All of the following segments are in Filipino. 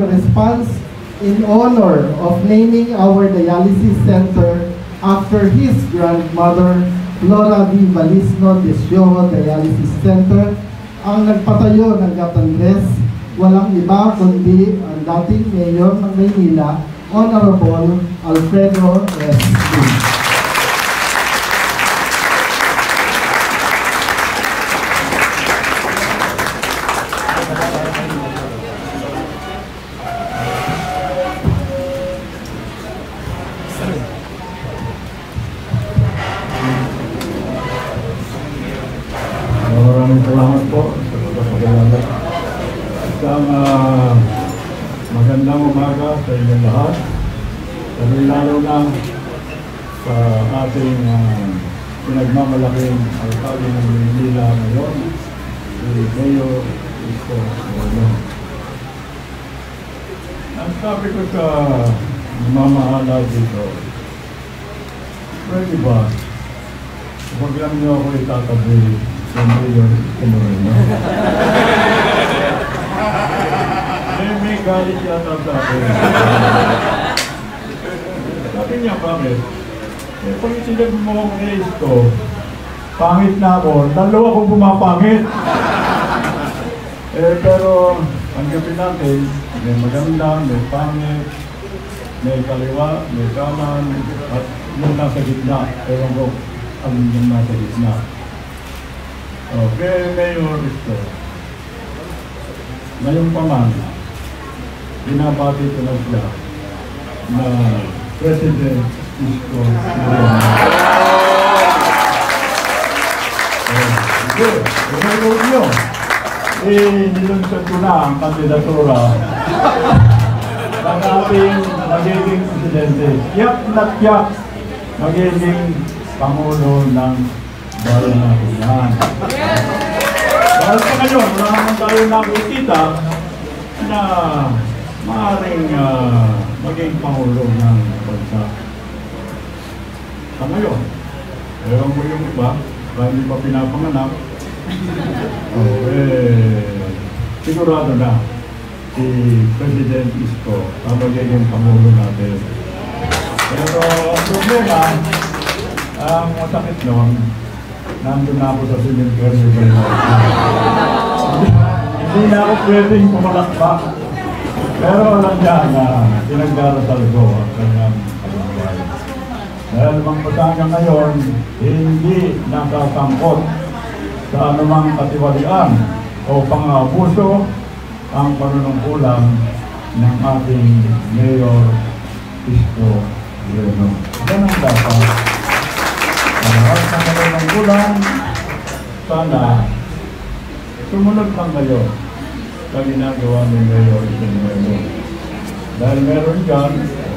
giving response in honor of naming our dialysis center after his grandmother, Flora B. Balisno de Show Dialysis Center, ang nagpatayo ng Gat Andres, walang iba kundi ang dating mayor ng Maynila, Honorable Alfredo Restivo. Magandang umaga sa inyong lahat, lalo na sa ating pinagmamalaking alkalde ng Maynila ngayon, si Mayor Isko Moreno. Ang sabi ko sa mamahala dito, pwede ba, huwag lang niyo ako itatabi sa Mayor Isko Moreno. May galit yata sa akin. Sabi niya, bakit? Eh, pag isinag mo akong naisip ko, pangit na ako, talo akong pumapangit. Eh, pero, ang gabi natin, may maganda, may pangit, may kaliwa, may kaman, at yung nasa gitna. Pero ko, ang yung nasa gitna. Okay, Mayor Risto. Ngayon pa man, binabati ko na siya na President Isko Moreno. Good. Ngayon nyo, nilunsad ko na ang kandidatura ng ating magiging presidente. Tiyak na tiyak magiging Pangulo ng Bayan natin yan. Dahil sa ngayon, maraming tayo nakikita na maaaring maging Pangulo ng bansa. Sa ngayon, ewan mo yung iba, dahil hindi pa pinapanganak, sigurado na si President Isko ang magiging Pangulo natin. Pero ang problema, ang masakit noon, nandun na ako sa cemetery. Hindi na ako pwedeng pumalakpak. Pero alam niya na pinagdarasal ko ang kanyang pagkakay. Dahil mga Patangan ngayon, hindi nakasangkot sa anumang katiwalian o pang-abuso ang panunungkulan ng ating Mayor Isko Moreno. Ganang dapat. At sa panunungkulan, sana sumunod lang kayo na ginagawa ni Mayor Isko Moreno. Dahil meron dyan,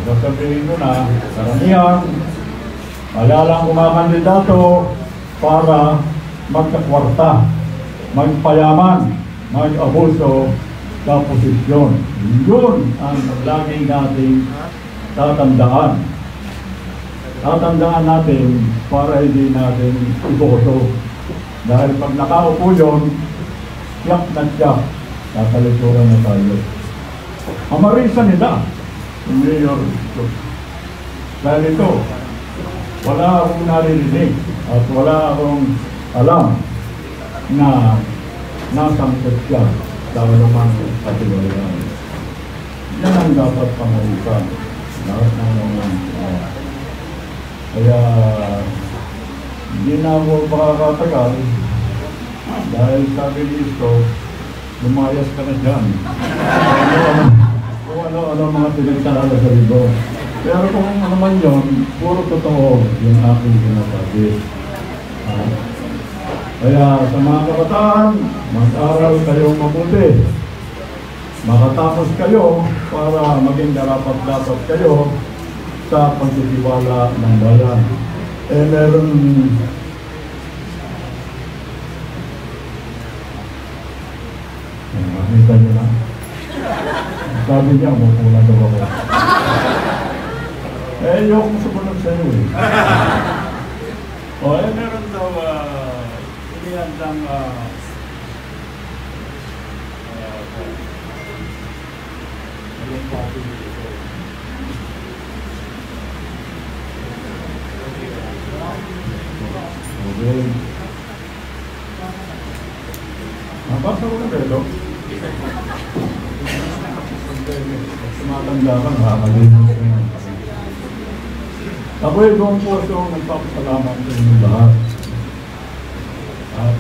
sasabihin ko na, karamihan, malalang kumakandidato para magkakwarta, magpayaman, mag-abuso sa posisyon. Yun ang laging nating tatandaan. Tatandaan natin para hindi natin iboto. Dahil pag nakaupo yun, tiyak na tiyak kakalituran na tayo. Amarisa nila, yung Mayor Isko. Dahil ito, wala akong naririnig at wala akong alam na nasangkot siya dahil naman at iwalaan. Yan ang dapat pangalitan. Lahat ng mga kaya hindi na ako pakakatagal dahil sabi ni Isko, lumayas ka na dyan. Kung ano-ano mga pinagtarala sa libo. Pero kung ano naman yun, puro totoo yung aking sinasabi. Kaya sa mga kabataan, mag-aral kayong mabuti. Makatapos kayo para maging darapat-dapat kayo sa pagtitiwala ng bayan. Eh meron nakita niyo na. Sabi niya, mapunan daw ako. Eh, yung sumunod sa'yo eh. O, eh, meron daw inihandang Okay. Napasa ko na pero. Sumatanda ka, nakakagay na siya ng parin. Ako'y buong puso, nagpapasalamat sa inyo lahat. At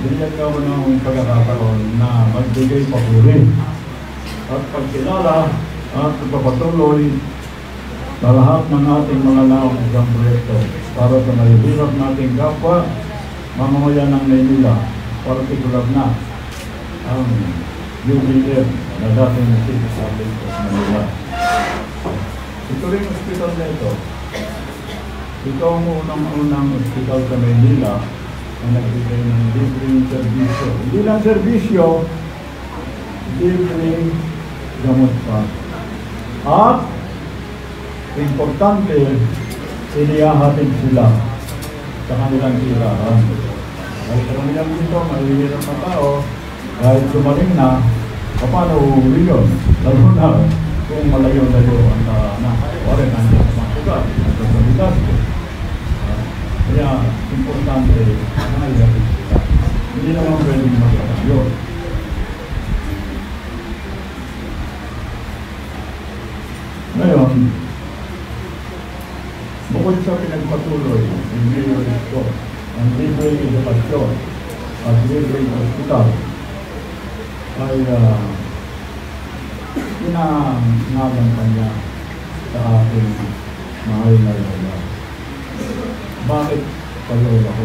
binigyan ka mo ng pagkakataon na magbigay papuri at pagkilala at pagpapatuloy sa lahat ng ating mga laong ng proyekto para sa mahihirap nating kapwa, mamamayan ng Maynila, partikular na ang UBM na dating natin sa ating Maynila. Ito rin ang hospital na ito. Ito ang unang-unang hospital sa Maynila na nagbigay ng libreng servisyo. Hindi lang servisyo, libreng gamot pa. At importante, siniyahatin sila sa kanilang tirahan. Kahit karamihan dito, mahihirap na tao, kahit sumaling na, paano uuwi yun? Lalo na kung malayo-layo ang nahawarin ang mga sugat, ang kasabitas. Kaya, importante, siniyahatin sila. Hindi naman pwedeng magkakayo. Ngayon, bukod sa pinagpatuloy, ang libreng ito, ang libreng edukasyon at libreng hospital ay pinangagampan niya sa ating mahal na lola. Bakit pa lola ko?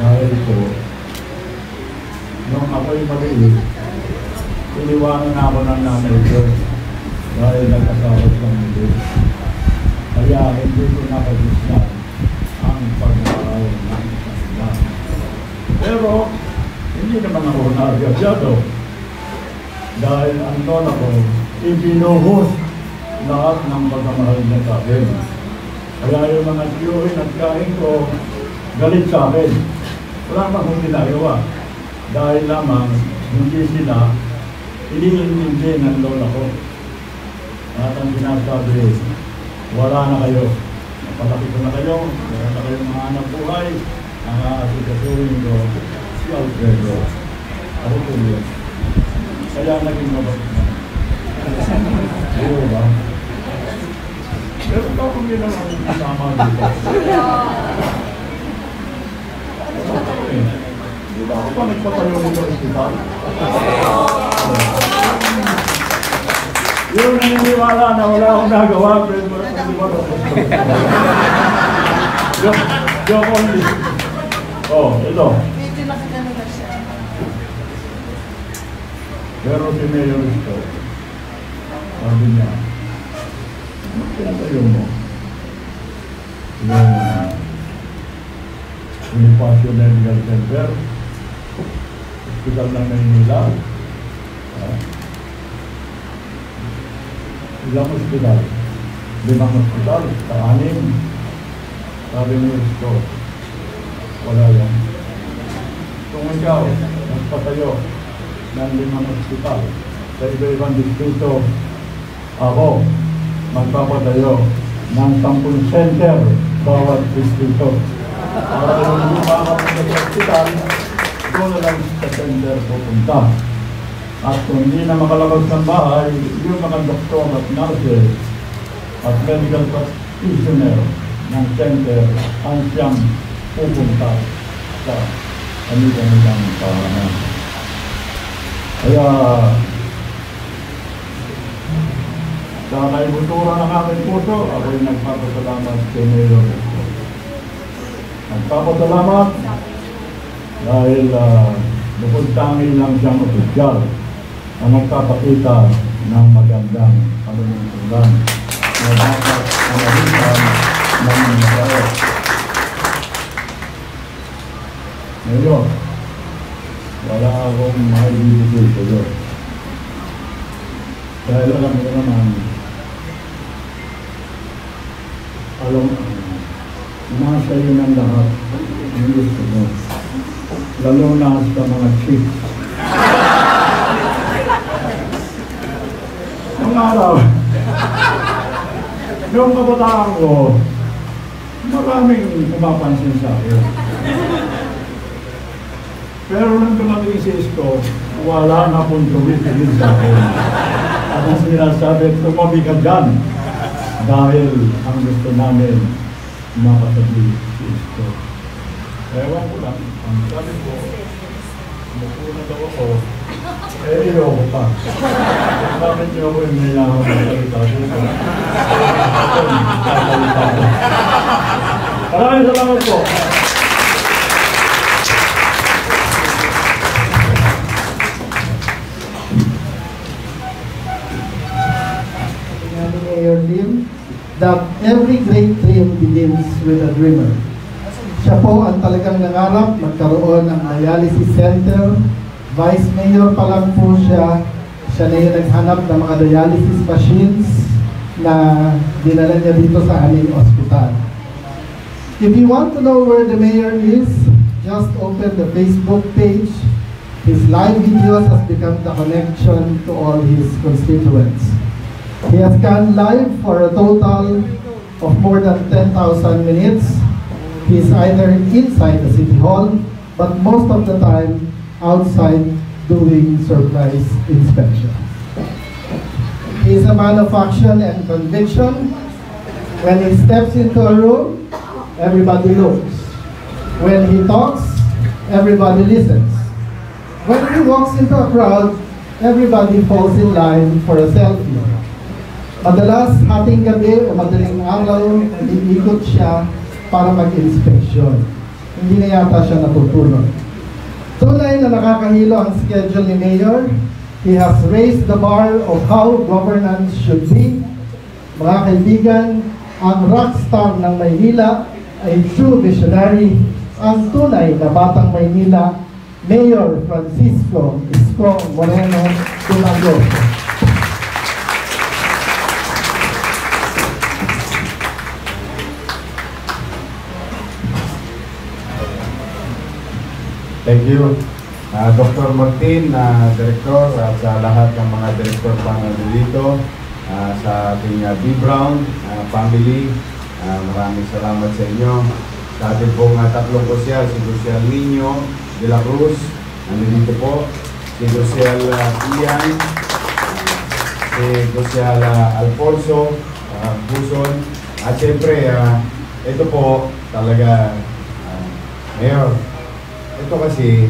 Dahil po, nung ako'y maliit, iniwanan ako ng nanay ko dahil nagkasawat kami din. Kaya hindi ko nakagisnan ang pag-aaral ng kanila. Pero hindi naman ako nagadyado dahil ang lola ko ibinuhos lahat ng pagmamahal niya sa akin. Kaya yung mga tiyuhin at kain ko galit sa akin. Wala pa kong ginagawa dahil lamang hindi sila iniintindi ng lola ko. At ang ginasabi, wala na kayo. Napalaki ko na kayo. Wala na kayong mga anak buhay. Ang aasikasorin ko si Alfredo. Ako po yun. Kaya naging mabalik na. Diyo ba? Pero ako yun ang kasama dito. Di ba ako pa nagpatayo nito sa hospital? Yung naniniwala na wala akong nagawa, friend, wala akong nagawa. Joke only. Oh, ito. Medyo nakagano na siya. Pero si Mayor ito, sabi niya, ano pinatayo mo? Yung Bonifacio Medical Center, hospital ng Maynila, ilang hospital, limang hospital, sa anim, sabi niyo ito, wala yan. Kung ikaw, nagpatayo ng limang hospital sa iba-ibang distrito, ako, magpapatayo ng 10 center bawat distrito. Para yung lumakap sa hospital, doon na lang sa center pupunta. At kung hindi na makalabas ng bahay, yung mga doktor at nurses at medical practitioner ng center ang siyang pupunta sa kanila-nilang paraan. Kaya, sa kaibutura ng aking puso, ako'y nagpapasalamat kay Mayor. Nagpapasalamat dahil bukod tangin lang siyang opisyal ang magpapakita ng magandang panunungkulan na dapat panahitan ng mga. Ngayon, wala akong mahihiligay sa iyo. Dahil alam ko naman, alam ko, nasa iyo ng lahat ang gusto mo. Lalo na sa mga chicks. Noong araw, noong kabataan ko, maraming pumapansin sa akin. Pero nang tumating si Isko, wala na pong tumitingin sa akin. At ang sinasabi, tumabi ka dyan. Dahil ang gusto namin, makatabi si Isko. Ewan ko lang, ang sabi ko, mukuna daw ako, eh, iyo ko pa. Bakit niyo ako yung niyayaw na salita? Maraming salamat po. That every great dream begins with a dreamer. Siya po ang talagang nangarap magkaroon ng dialysis center. Vice Mayor pa lang po siya. Siya na yung naghanap ng mga dialysis machines na dinala niya dito sa aming ospital. If you want to know where the mayor is, just open the Facebook page. His live videos has become the connection to all his constituents. He has gone live for a total of more than 10,000 minutes. He is either inside the City Hall, but most of the time outside doing surprise inspections. He is a man of action and conviction. When he steps into a room, everybody looks. When he talks, everybody listens. When he walks into a crowd, everybody falls in line for a selfie. Madalas, hating gabi o madaling araw, iikot siya para mag-inspeksyon. Hindi na yata siya natutulog. Tunay na nakakahilo ang schedule ni Mayor. He has raised the bar of how governance should be. Mga kaibigan, ang rockstar ng Maynila ay true visionary. Ang tunay na batang Maynila, Mayor Francisco Isko Moreno Domagoso. Thank you, Dr. Martin, Director, at sa lahat ng mga Director family dito, sa ating Vibram family, maraming salamat sa inyo. Sa ating pong tatlong Gusella, si Gusella Niño de Lagos, nandito po, si Gusella Ian, si Gusella Alfonso, Buson, at siyempre, ito po talaga, Mayor. Ito kasi,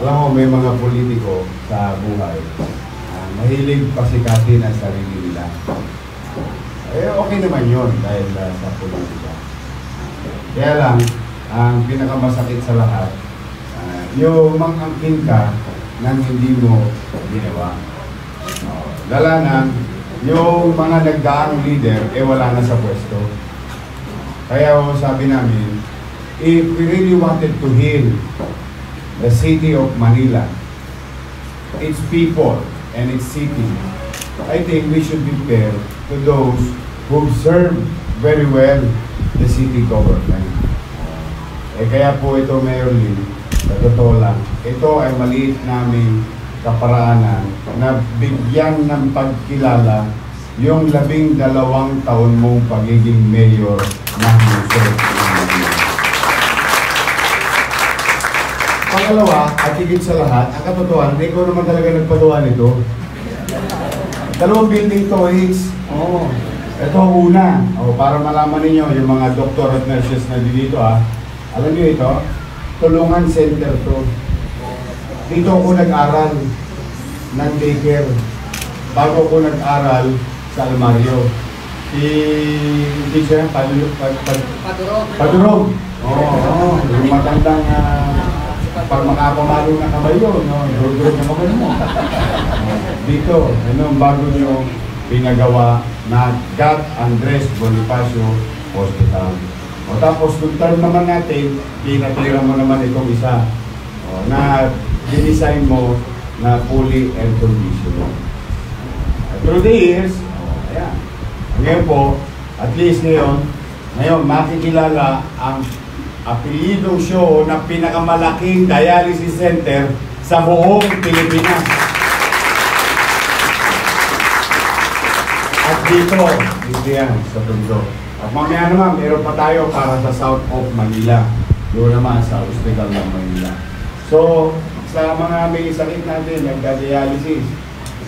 alam mo, may mga politiko sa buhay. Mahilig pasikatin ang sarili nila. Eh, okay naman yun dahil sa politika. Kaya lang, ang pinakamasakit sa lahat, yung mang-angkin ka nang hindi mo ginawa. Lala na, yung mga nagdaang leader, eh wala na sa pwesto. Kaya sabi namin, if we really wanted to heal the city of Manila, its people and its city, I think we should be fair to those who serve very well the city government. Eh kaya po ito, Mayor Lynn, sa totoo lang, ito ay maliit naming kaparaanan na bigyan ng pagkilala yung 12 taon mong pagiging mayor ng Manila. Pangalawa, at higit sa lahat, ang katotohan, hindi ko naman talaga nagpagawa nito. Dalawang building to, Higgs. Oh, ito una. Oh, para malaman ninyo, yung mga doktor at nurses na dito, alam niyo ito, tulungan center to. Dito ako nag-aral ng daycare bago ako nag-aral sa Almario. Hindi siya, Padurog. Oo, yung matandang pag makapamalo na kabayo, durog na kabayo mo. Dito, bago nyo pinagawa na Gat Andres Bonifacio Hospital. O tapos, kung term naman natin, pinatira mo naman itong isa na dinesign mo na fully air conditioner. Through the years, ayan. Ngayon po, at least ngayon makikilala ang apelidong show na pinakamalaking dialysis center sa buong Pilipinas. At dito, hindi yan, sa Tondo. Mamaya naman, meron pa tayo para sa South of Manila. Doon naman sa Hospital ng Manila. So, sa mga may sakit natin, nagda-dialysis,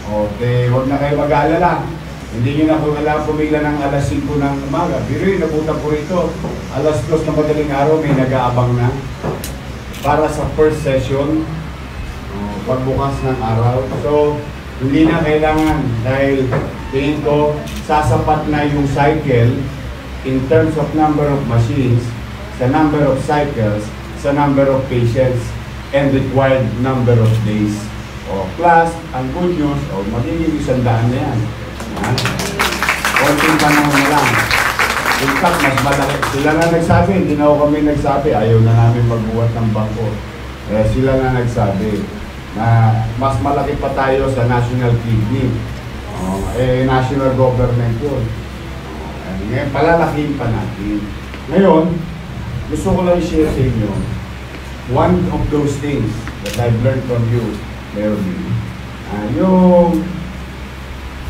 okay, huwag na kayo mag-alala. Hindi nyo na kung alam, pumigla ng alas 5 ng umaga. Pero yun, nabutan po rito. Alas 2 na madaling araw, may nag-aabang na. Para sa first session, pagbukas ng araw. So, hindi na kailangan dahil tingin ko, sasapat na yung cycle in terms of number of machines, sa number of cycles, sa number of patients, and required number of days. O, plus, ang good news, o, magiging 100 na yan. Konting panahon na lang. In fact, mas malaki. Sila na nagsabi, hindi na ako kami nagsabi, ayaw na namin magbuhat ng bangko. Eh, sila na nagsabi na mas malaki pa tayo sa national kidney. Eh, national government yun. Ngayon, palalakihin pa natin. Ngayon, gusto ko lang i-share sa inyo one of those things that I've learned from you, Melvin. Yung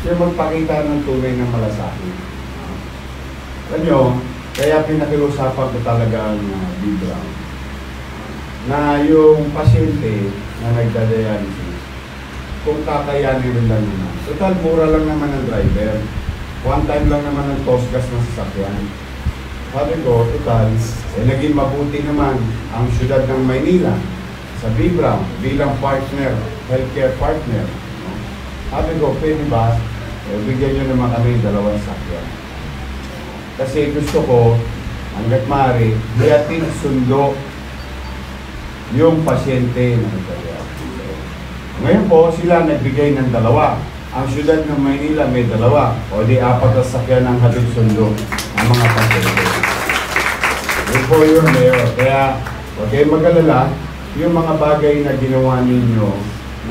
siya magpakita ng tunay ng malasakit. Alam nyo, kaya pinakilusapan ko talaga ang Vibram na yung pasyente na nagda-dialysis, kung kakayanin lang naman. Total, mura lang naman ang driver. One time lang naman ang cost gas ng sasakyan. Sabi ko, total, eh, naging mabuti naman ang syudad ng Maynila sa Vibram bilang partner, healthcare partner. Sabi ko, pwede ba, eh, bigyan nyo naman kami dalawang sasakyan. Kasi gusto ko, hanggat maaari, diatin sundo yung pasyente na nagda-dialysis. Ngayon po, sila nagbigay ng dalawa. Ang syudad ng Maynila may dalawa, o di apat na sakyan ng hatid sundo ang mga pasyente. Yun po yun, Mayor. Kaya, huwag kayong mag-alala, yung mga bagay na ginawa ninyo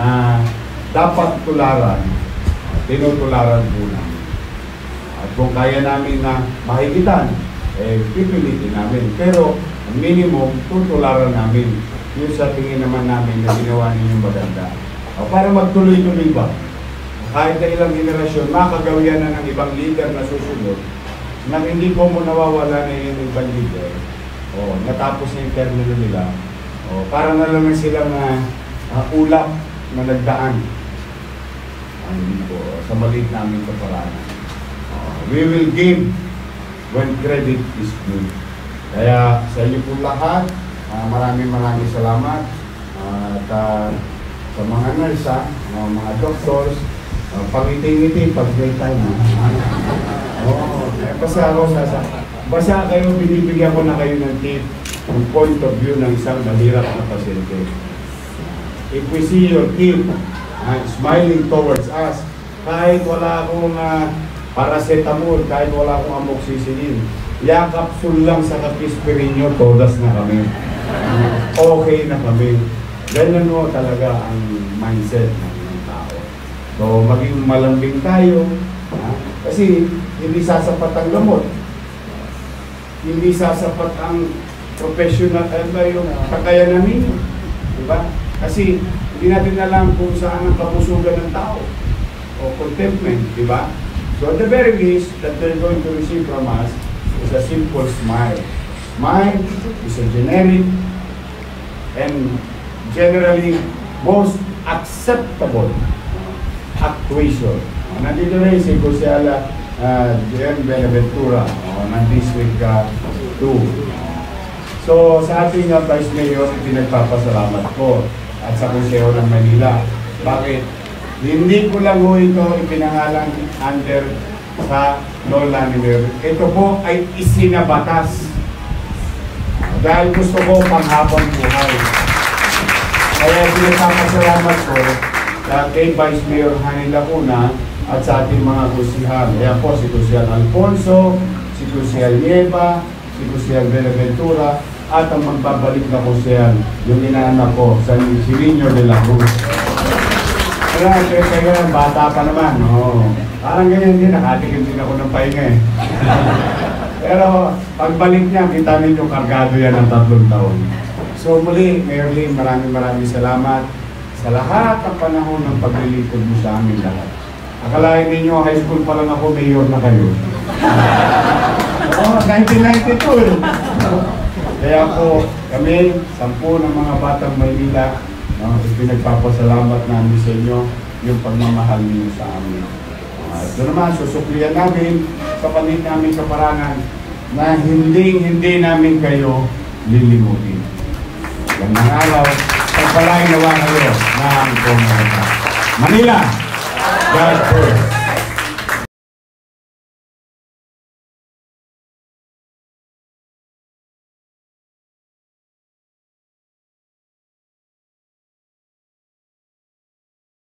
na dapat tularan, tinutularan po namin. At kung kaya namin na mahigitan, eh, pipilitin namin. Pero, ang minimum, tutularan namin. Yun sa tingin naman namin na ginawa ninyong maganda. Para magtuloy-tuloy ba? Kahit na ilang generasyon, makagawian na ng ibang leader na susunod na hindi po mo nawawala na yung ibang leader. O, natapos na yung termino nila. O, para na lang silang ulap na nagdaan. Sa maliit namin kaparaan. We will give when credit is due. Kaya sa inyo po lahat, maraming salamat at sa mga nursa, mga doctors, pangiti-ngiti pag may time. Basta kayo, binibigyan ko na kayo ng tip, ng point of view ng isang mahirap na pasyente. If we see your tip smiling towards us, kahit wala akong paracetamol, kahit wala akong amoxicillin, yakapsul lang sa kapispirin nyo, todas na kami. Okay na kami. Ganyan mo talaga ang mindset ng tao. So, maging malambing tayo. Kasi, hindi sasapat ang gamot. Hindi sasapat ang professional yung kakayanan ninyo. Diba? Kasi, hindi natin alam kung saan ang kapusugan ng tao. O contentment, diba? So, at the very least, that they're going to receive from us, is a simple smile. Smile is a generic and generally most acceptable actuation. Nandito na yung si Gusella G. Benaventura ng District 2. So sa ating Vice Mayor, pinagpapasalamat ko at sa Conseho ng Manila. Bakit? Hindi ko lang ho ito ipinangalan under sa Lola ni Mayor. Ito po ay isinabatas dahil gusto ko panghabang buhay. Kaya pinagpapasalamat ko kay Vice Mayor Hanny Lacuna at sa ating mga kusihan. Ayan po, si Kusihan Alfonso, si Kusihan Nieva, si Kusihan Benaventura, at ang magbabalik na kusihan, yung inaanak ko, sa Chirino de Lagos. Kaya, kaya, bata pa naman, no? Parang ganyan din, nakatikim din ako ng pahinga eh. Pero pagbalik niya, kita ninyo kargado yan ng 3 taon. So muli, Mayor Lim, maraming salamat sa lahat ng panahon ng paglilipod mo sa amin lahat. Akalain ninyo, high school pa lang ako, mayor na kayo. 1992 eh. Kaya po kami, 10 ng mga batang Maynila, pinagpapasalamat namin sa inyo yung pagmamahal niyo sa amin. Doon naman, susuklian namin sa panig namin kaparangan na hindi namin kayo lilimutin. Magandang araw, sa palay nawa kayo na ang Manila, God first.